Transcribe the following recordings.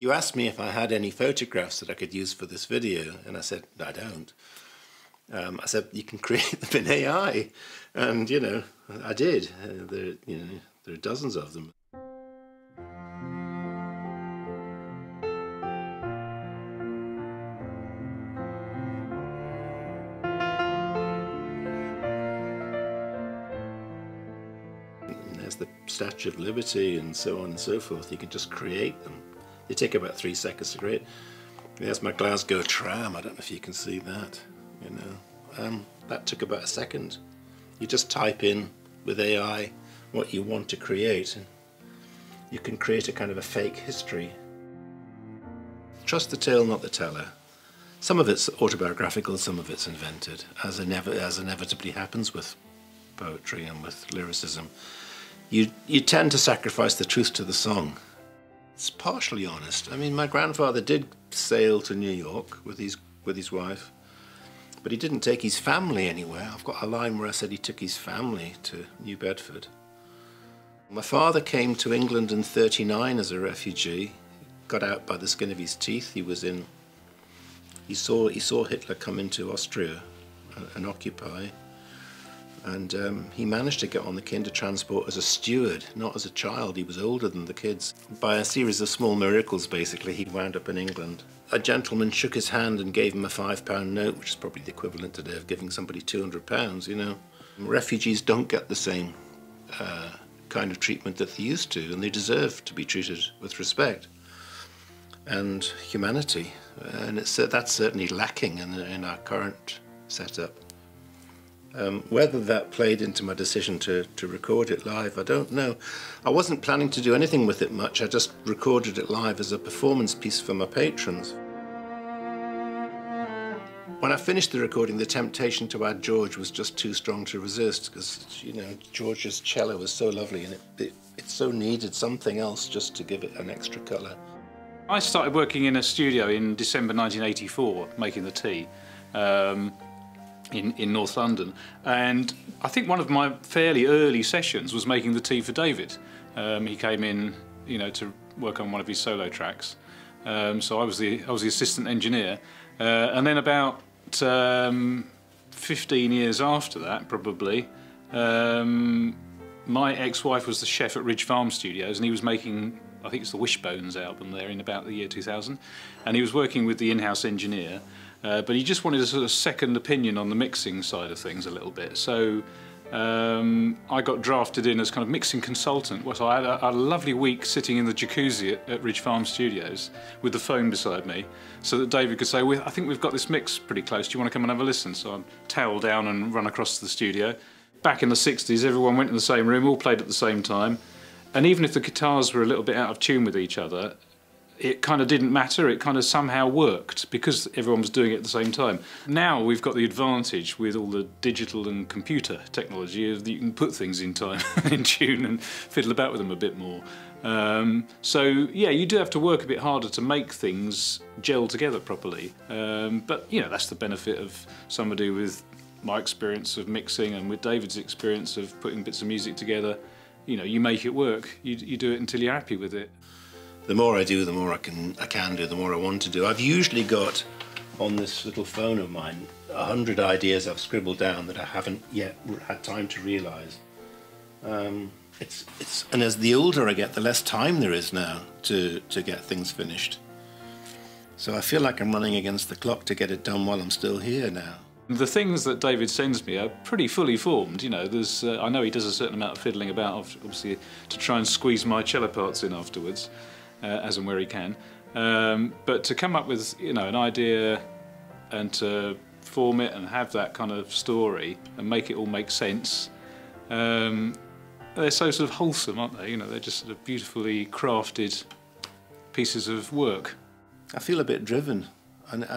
You asked me if I had any photographs that I could use for this video, and I said, I don't. I said, you can create them in AI, and, you know, I did. There are dozens of them. There's the Statue of Liberty and so on and so forth. You can just create them. They take about 3 seconds to create. There's my Glasgow tram. I don't know if you can see that. You know, that took about a second. You just type in with AI what you want to create, and you can create a kind of a fake history. Trust the tale, not the teller. Some of it's autobiographical, some of it's invented, as inevitably happens with poetry and with lyricism. You tend to sacrifice the truth to the song. It's partially honest. I mean, my grandfather did sail to New York with his wife, but he didn't take his family anywhere. I've got a line where I said he took his family to New Bedford. My father came to England in '39 as a refugee. Got out by the skin of his teeth. He saw Hitler come into Austria and occupy, and he managed to get on the Kindertransport as a steward, not as a child. He was older than the kids. By a series of small miracles, basically, he wound up in England. A gentleman shook his hand and gave him a £5 note, which is probably the equivalent today of giving somebody £200, you know. Refugees don't get the same kind of treatment that they used to, and they deserve to be treated with respect and humanity. And that's certainly lacking in our current setup. Whether that played into my decision to record it live, I don't know. I wasn't planning to do anything with it much. I just recorded it live as a performance piece for my patrons. When I finished the recording, the temptation to add George was just too strong to resist, because, you know, George's cello was so lovely, and it so needed something else just to give it an extra colour. I started working in a studio in December 1984, making the tea. In North London, and I think one of my fairly early sessions was making the tea for David. He came in, you know, to work on one of his solo tracks, so I was the assistant engineer, and then about 15 years after that, probably, my ex-wife was the chef at Ridge Farm Studios, and he was making, I think it's the Wishbones album there in about the year 2000, and he was working with the in-house engineer. But he just wanted a sort of second opinion on the mixing side of things a little bit. So I got drafted in as kind of mixing consultant. So I had a lovely week sitting in the jacuzzi at Ridge Farm Studios with the phone beside me, so that David could say, I think we've got this mix pretty close. Do you want to come and have a listen? So I'd towel down and run across to the studio. Back in the 60s, everyone went in the same room, all played at the same time. And even if the guitars were a little bit out of tune with each other, it kind of didn't matter, it kind of somehow worked because everyone was doing it at the same time. Now we've got the advantage with all the digital and computer technology that you can put things in time, in tune, and fiddle about with them a bit more. So yeah, you do have to work a bit harder to make things gel together properly. But you know, that's the benefit of somebody with my experience of mixing and with David's experience of putting bits of music together. You know, you make it work, you do it until you're happy with it. The more I do, the more I can do, the more I want to do. I've usually got, on this little phone of mine, 100 ideas I've scribbled down that I haven't yet had time to realise. And as the older I get, the less time there is now to get things finished. So I feel like I'm running against the clock to get it done while I'm still here now. The things that David sends me are pretty fully formed, you know. There's, I know he does a certain amount of fiddling about, obviously, to try and squeeze my cello parts in afterwards. As and where he can, but to come up with, you know, an idea and to form it and have that kind of story and make it all make sense, they're so sort of wholesome, aren't they? You know, they're just sort of beautifully crafted pieces of work. I feel a bit driven, and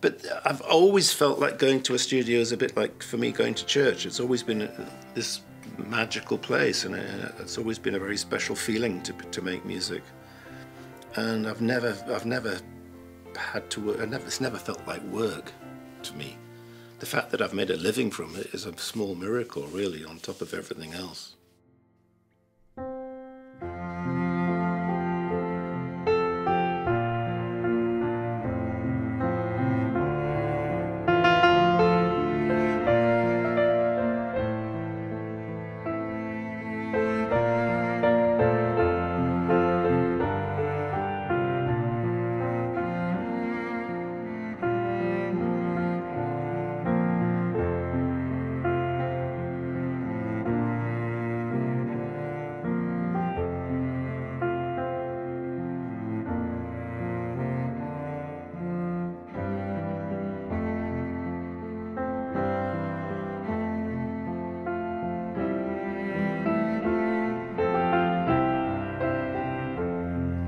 but I've always felt like going to a studio is a bit like, for me, going to church. It's always been this magical place, and it's always been a very special feeling to make music. And I've never had to work. It's never felt like work to me. The fact that I've made a living from it is a small miracle, really, on top of everything else.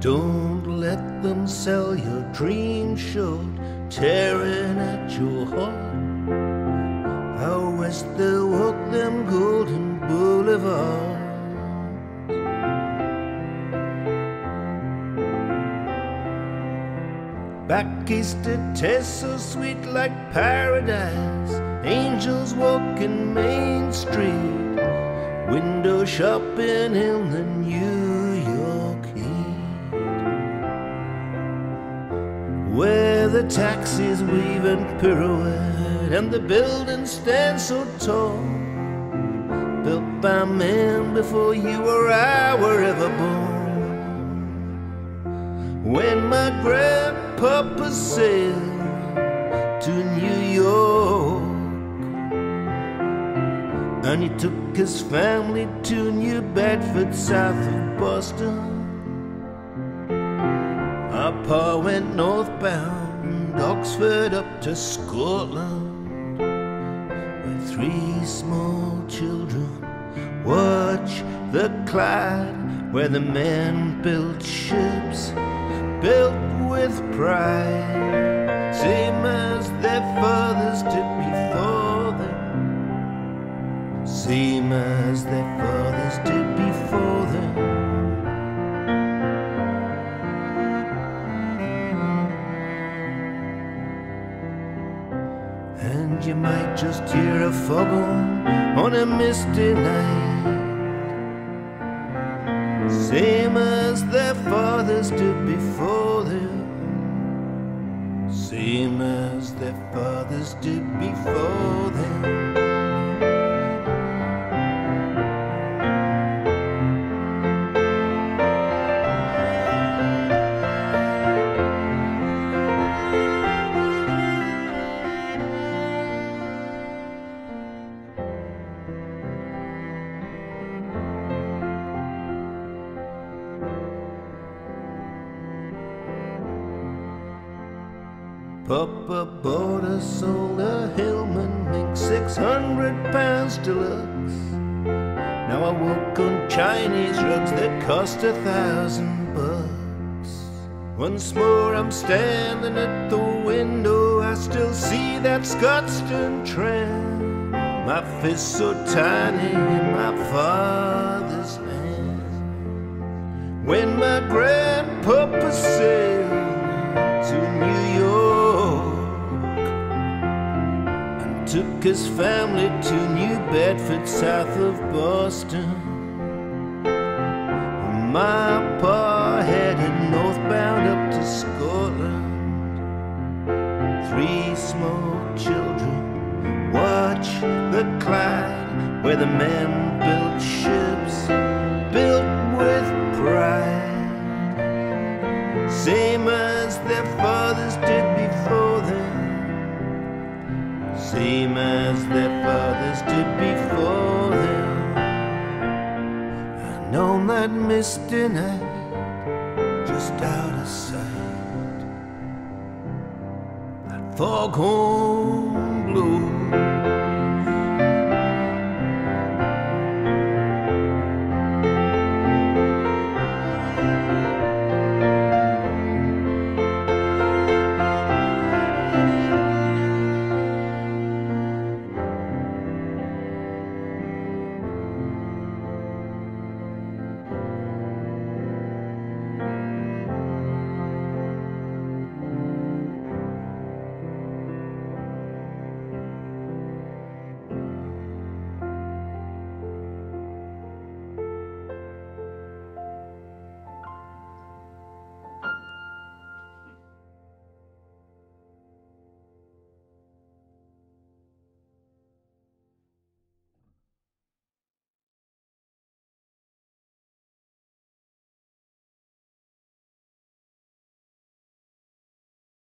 Don't let them sell your dream short, tearing at your heart. How west they'll walk them golden boulevards. Back east it tastes so sweet like paradise. Angels walk in Main Street, window shopping in the New York heat, where the taxis weave and pirouette and the buildings stand so tall, built by men before you or I were ever born. When my grandpa Papa sailed to New York, and he took his family to New Bedford, south of Boston. Our pa went northbound, Oxford up to Scotland, where three small children watch the Clyde, where the men built ships built with pride, same as their fathers did before them, same as their fathers did before them. And you might just hear a foghorn on a misty night, same as their fathers did before them, same as their fathers did before them. Papa bought us all a Hillman mink, 600 pounds deluxe. Now I walk on Chinese rugs that cost $1,000. Once more I'm standing at the window, I still see that Scotstoun tram, my fist so tiny in my father's hand. When my grandpapa sailed to New York, took his family to New Bedford, south of Boston. My pa headed northbound up to Scotland. Three small children watch the Clyde, where the men built ships built with pride, same as their fathers did before them, same as their fathers did before them. And on that misty night, just out of sight, that foghorn blew.